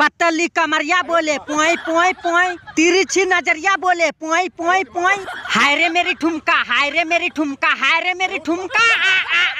पतली कमरिया बोले पोई पोई पोई, तिरछी नजरिया बोले पोई पोई पोई, हाय रे मेरी ठुमका, हाय रे मेरी ठुमका, हाय रे मेरी ठुमका।